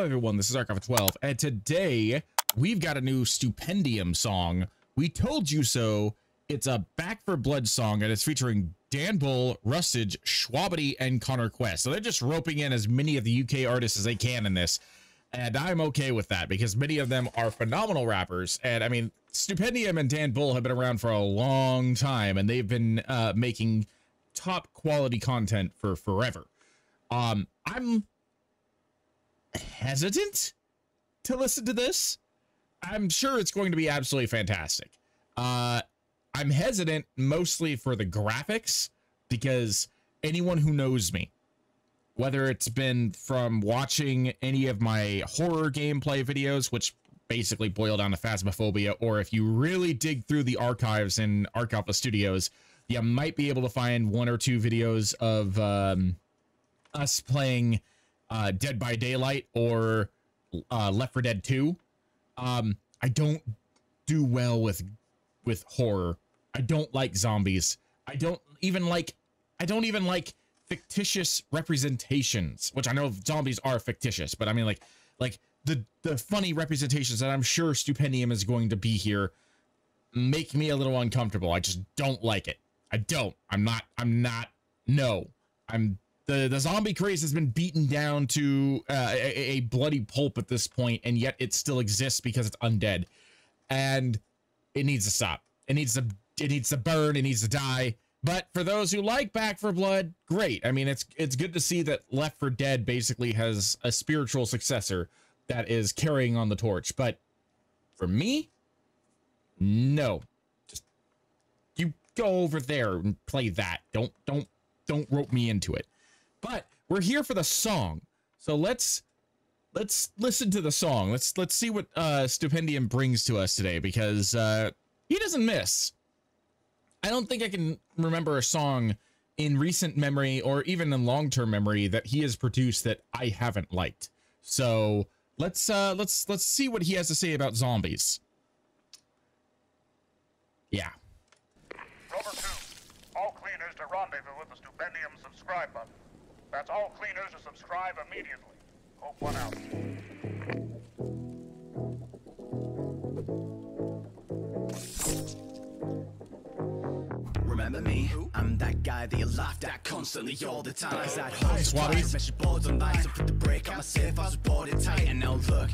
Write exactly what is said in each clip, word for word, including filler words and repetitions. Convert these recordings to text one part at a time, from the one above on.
Hello everyone, this is Arc Alpha twelve, and today we've got a new Stupendium song. We told you so. It's a Back four Blood song, and it's featuring Dan Bull, Rustage, Shwabadi, and Connor Quest. So they're just roping in as many of the U K artists as they can in this, and I'm okay with that because many of them are phenomenal rappers. And I mean, Stupendium and Dan Bull have been around for a long time, and they've been uh, making top quality content for forever. Um, I'm hesitant to listen to this. I'm sure it's going to be absolutely fantastic. Uh, I'm hesitant mostly for the graphics, because anyone who knows me, whether it's been from watching any of my horror gameplay videos, which basically boil down to Phasmophobia, or if you really dig through the archives in Arc Alpha Studios, you might be able to find one or two videos of um, us playing uh, Dead by Daylight or uh, Left four Dead two. Um, I don't do well with with horror. I don't like zombies. I don't even like, I don't even like fictitious representations, which I know zombies are fictitious, but I mean like, like the, the funny representations that I'm sure Stupendium is going to be here make me a little uncomfortable. I just don't like it. I don't, I'm not, I'm not, no, I'm the, the zombie craze has been beaten down to uh, a, a bloody pulp at this point, and yet it still exists because it's undead, and it needs to stop. It needs to, it needs to burn. It needs to die. But for those who like Back four Blood, great. I mean, it's, it's good to see that Left four Dead basically has a spiritual successor that is carrying on the torch. But for me, no, just you go over there and play that. Don't, don't, don't rope me into it, but we're here for the song. So let's, Let's listen to the song. Let's let's see what uh, Stupendium brings to us today, because uh, he doesn't miss. I don't think I can remember a song in recent memory or even in long-term memory that he has produced that I haven't liked. So let's uh, let's let's see what he has to say about zombies. Yeah. Robert two, all cleaners to rendezvous with the Stupendium subscribe button. That's all cleaners to subscribe immediately. Hope one out. Remember me? I'm that guy that you laughed at constantly all the time. As that host twice, measure boards online, so put the brake on myself, I was bored and tight. And now look,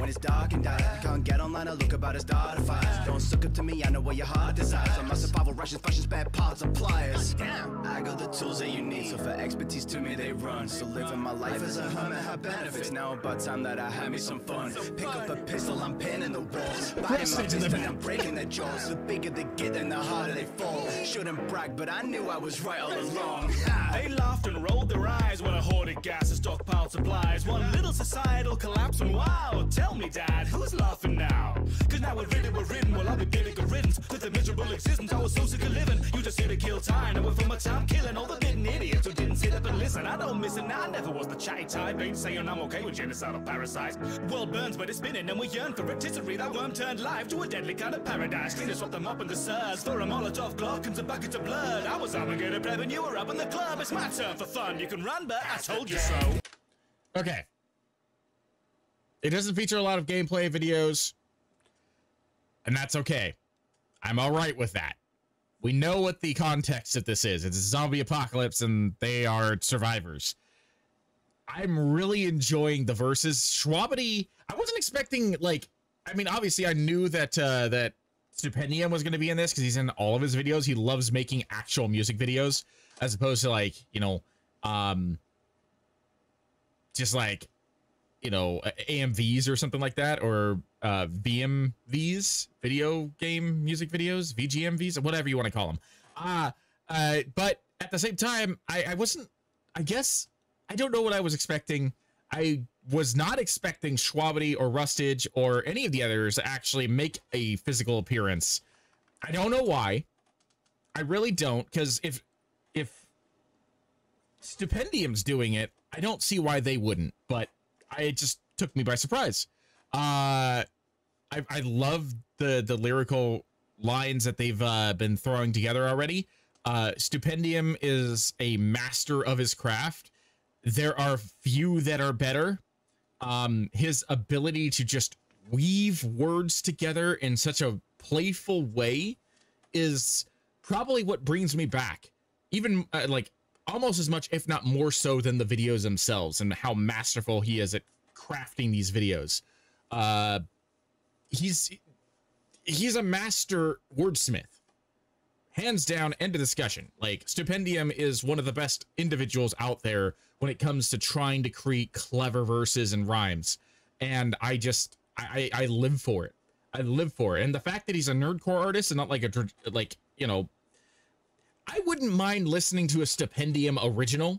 when it's dark and dark, I can't get online, I look about as dark fires. Don't suck up to me, I know what your heart desires. I'm my survival rations, fashions, bad parts, and pliers. I got the tools that you need, so for expertise to me they run. So living my life as a hermit, I benefits. Now about time that I have me some fun. Pick up a pistol, I'm pinning the walls. Biting my fist and I'm breaking their jaws. The bigger they get and the harder they fall. Shouldn't brag, but I knew I was right all along. They laughed and rolled their eyes when I hoarded gas and stockpiled supplies. One little societal collapse, and wow, tell me, Dad, who's laughing now? Cause now we're ridden, we're ridden, well, I've been giving a riddance to the miserable existence I was so sick of living. You just here to kill time, and we're from a time killing all the bitten idiots who didn't sit up and listen. I don't miss it, nah, I never was the chatty type. Ain't saying I'm okay with genocidal parasites. World burns, but it's spinning, and we yearn for rotisserie. That worm turned life to a deadly kind of paradise. Clean us up them up in the suds for a Molotov Glock and a bucket of blood. I was Armageddon prep and you were up in the club. It's my turn for fun. You can run, but I told you so. Okay. It doesn't feature a lot of gameplay videos, and that's okay. I'm all right with that. We know what the context of this is. It's a zombie apocalypse, and they are survivors. I'm really enjoying the verses. Shwabadi, I wasn't expecting, like, I mean, obviously I knew that, uh, that Stupendium was going to be in this because he's in all of his videos. He loves making actual music videos as opposed to, like, you know, um, just like, you know, A M Vs or something like that, or uh, V M Vs, video game music videos, V G M Vs, whatever you want to call them. Uh, uh, but at the same time, I, I wasn't, I guess, I don't know what I was expecting. I was not expecting Shwabadi or Rustage or any of the others to actually make a physical appearance. I don't know why. I really don't, because if if Stupendium's doing it, I don't see why they wouldn't, but I, it just took me by surprise. Uh, I, I love the, the lyrical lines that they've uh, been throwing together already. Uh, Stupendium is a master of his craft. There are few that are better. um, his ability to just weave words together in such a playful way is probably what brings me back, even uh, like almost as much, if not more so, than the videos themselves and how masterful he is at crafting these videos. Uh, he's he's a master wordsmith, hands down, end of discussion. Like, Stupendium is one of the best individuals out there when it comes to trying to create clever verses and rhymes, and I just I I live for it. I live for it. And the fact that he's a nerdcore artist and not like a like you know, I wouldn't mind listening to a Stupendium original.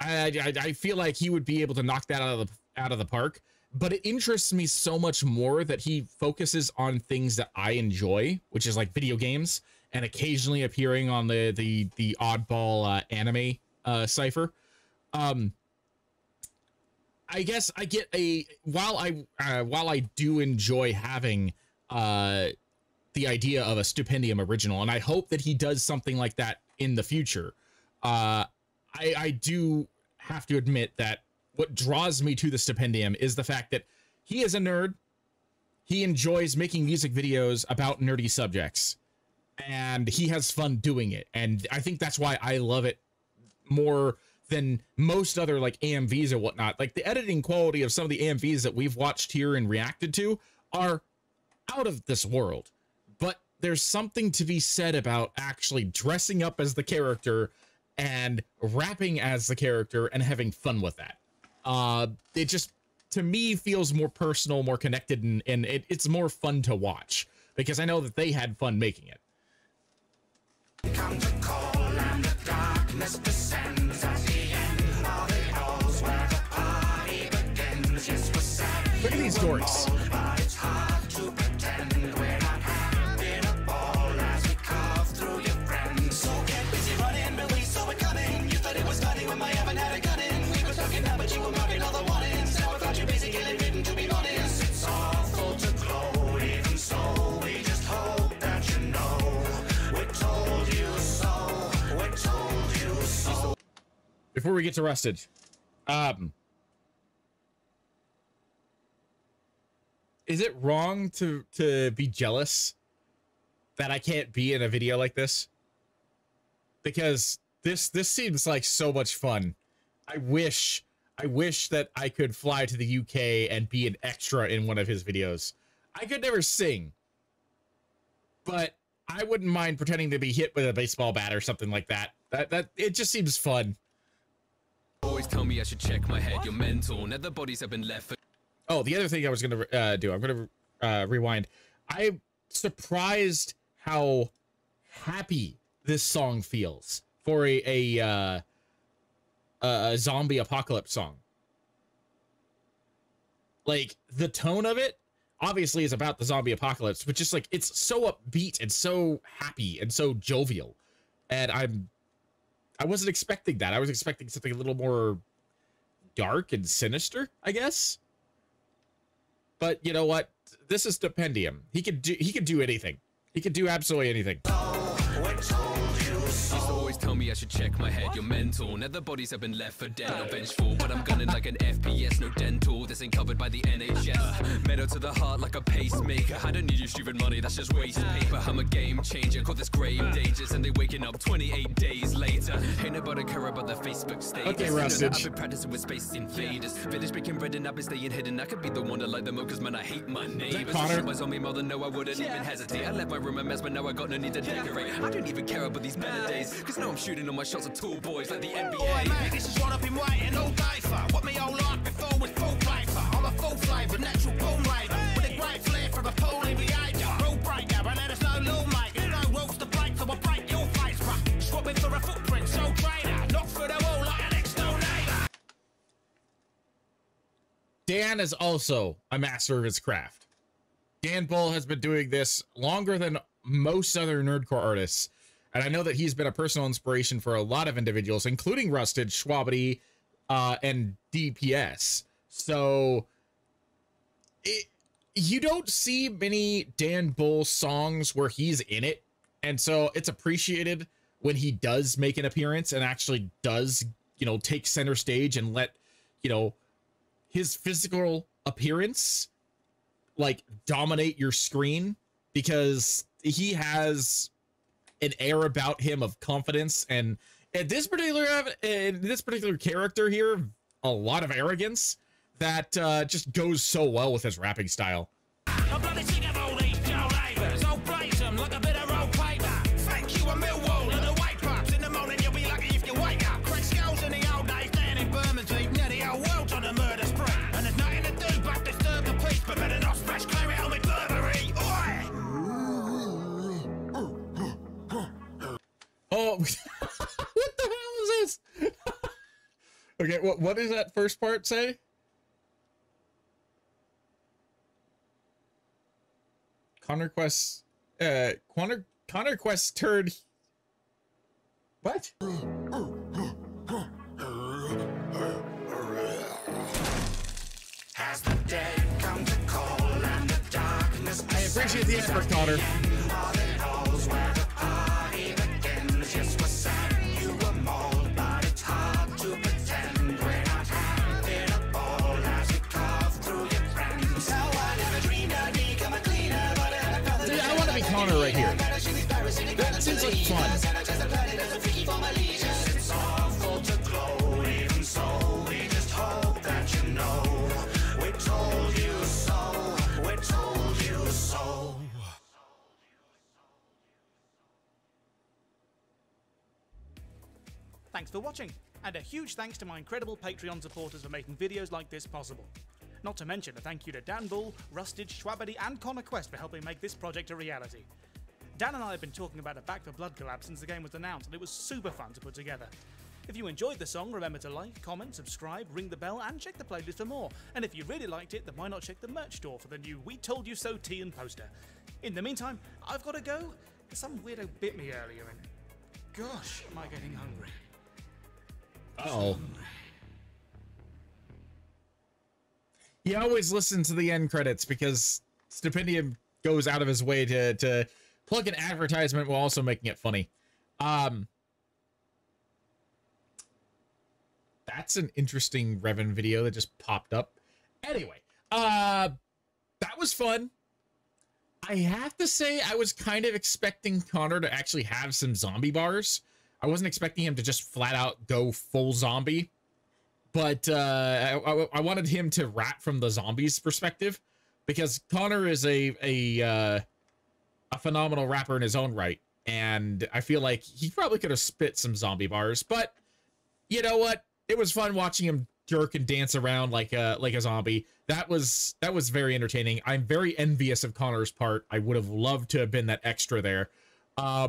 I, I I feel like he would be able to knock that out of the out of the park. But it interests me so much more that he focuses on things that I enjoy, which is like video games and occasionally appearing on the the the oddball uh, anime uh, cipher. Um, I guess I get a while I uh, while I do enjoy having uh, the idea of a Stupendium original, and I hope that he does something like that in the future. Uh, I, I do have to admit that what draws me to the Stupendium is the fact that he is a nerd. He enjoys making music videos about nerdy subjects, and he has fun doing it. And I think that's why I love it more than most other like A M Vs or whatnot. Like, the editing quality of some of the A M Vs that we've watched here and reacted to are out of this world. But there's something to be said about actually dressing up as the character and rapping as the character and having fun with that. Uh, it just, to me, feels more personal, more connected, and, and it, it's more fun to watch because I know that they had fun making it. Come to call and the darkness descends at the end of the halls where the party begins. Yes, we're sad. Look at these doors. Before we get to Rustage, um, is it wrong to to be jealous that I can't be in a video like this? Because this this seems like so much fun. I wish I wish that I could fly to the U K and be an extra in one of his videos. I could never sing, but I wouldn't mind pretending to be hit with a baseball bat or something like that. That that it just seems fun. Always tell me I should check my head. You're mental. Now the bodies have been left for. Oh, the other thing I was gonna uh, do. I'm gonna uh, rewind. I'm surprised how happy this song feels for a a, uh, a zombie apocalypse song. Like, the tone of it obviously is about the zombie apocalypse, but just like it's so upbeat and so happy and so jovial, and I'm. I wasn't expecting that. I was expecting something a little more dark and sinister, I guess. But you know what? This is Stupendium. He could do he could do anything. He could do absolutely anything. Always tell me I should check my head. You're mental. Now the bodies have been left for dead. Not vengeful, but I'm gunning like an F P S. No dental. This ain't covered by the N H S. Metal to the heart like a pacemaker. I don't need your stupid money. That's just wasted paper. I'm a game changer. Call this grave dangers, and they waking up twenty-eight days later. Ain't nobody care about the Facebook status. Okay, Rustage. I've been practicing with space invaders. Village breaking bread and I've been staying hidden. I could be the one to light them up, cause man, I hate my neighbors. Connor? My zombie mother, no, I wouldn't even hesitate. I left my room a mess, but now I got no need to decorate. I don't even care about these better days. Cause now I'm shooting on my shots at tall boys like the N B A. Boy, man, this is what I've been writing all day for. What me all life before was full lifer. I'm a full flavour, natural bone rider. With a great flare from a pool aviator. Rule breaker, and there's no lawmaker. No rules to break, so I break your face, bruh. Swapping for a footprint, so trainer. Knock through the wall like an external neighbour. Dan is also a master of his craft. Dan Bull has been doing this longer than most other nerdcore artists. And I know that he's been a personal inspiration for a lot of individuals, including Rustage, Shwabadi, uh, and D P S. So it, you don't see many Dan Bull songs where he's in it. And so it's appreciated when he does make an appearance and actually does, you know, take center stage and let you know, his physical appearance, like, dominate your screen, because he has an air about him of confidence, and in this particular in this particular character here, a lot of arrogance that uh, just goes so well with his rapping style. I'm bloody sick of all these jail labours. I'll praise them like a bit of roll paper. Thank you, a Millwall and a white pups. In the morning, you'll be lucky if you wake up. Crack skulls in the old days down in Bermondsey. Now the old world's on a murder spree. And there's nothing to do but disturb the peace. But better not splash clear it on me Burberry. Oi! Oh... What the hell is this? Okay, what what does that first part say? Connor Quest, uh, Connor Connor Quest turd. What? Has the day come to call and the darkness? I appreciate the effort, Connor. Right here. That seems like fun. It's awful to glow, even so. We just hope that you know. We told you so. We told you so. Thanks for watching, and a huge thanks to my incredible Patreon supporters for making videos like this possible. Not to mention a thank you to Dan Bull, Rustage, Shwabadi and Connor Quest for helping make this project a reality. Dan and I have been talking about a Back four Blood collab since the game was announced, and it was super fun to put together. If you enjoyed the song, remember to like, comment, subscribe, ring the bell and check the playlist for more. And if you really liked it, then why not check the merch store for the new We Told You So tee and poster. In the meantime, I've got to go. Some weirdo bit me earlier and gosh, am I getting hungry. Uh-oh. You always listen to the end credits because Stupendium goes out of his way to, to plug an advertisement while also making it funny. Um, that's an interesting Revan video that just popped up. Anyway, uh, that was fun. I have to say I was kind of expecting Connor to actually have some zombie bars. I wasn't expecting him to just flat out go full zombie. But uh, I, I wanted him to rap from the zombies' perspective, because Connor is a a uh, a phenomenal rapper in his own right, and I feel like he probably could have spit some zombie bars. But you know what? It was fun watching him jerk and dance around like a like a zombie. That was that was very entertaining. I'm very envious of Connor's part. I would have loved to have been that extra there. Uh,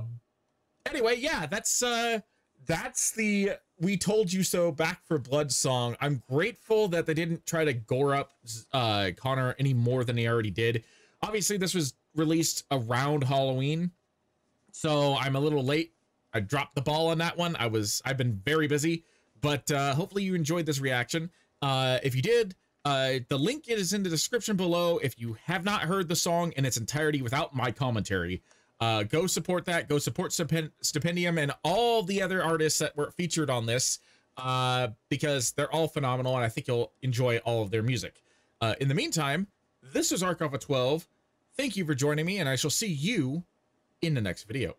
anyway, yeah, that's uh, that's the. We Told You So Back four Blood song. I'm grateful that they didn't try to gore up uh, Connor any more than they already did. Obviously, this was released around Halloween, so I'm a little late. I dropped the ball on that one. I was, I've been very busy, but uh, hopefully you enjoyed this reaction. Uh, if you did, uh, the link is in the description below. If you have not heard the song in its entirety without my commentary, Uh, go support that. Go support Stupendium and all the other artists that were featured on this uh, because they're all phenomenal, and I think you'll enjoy all of their music. Uh, in the meantime, this is Arc Alpha twelve. Thank you for joining me, and I shall see you in the next video.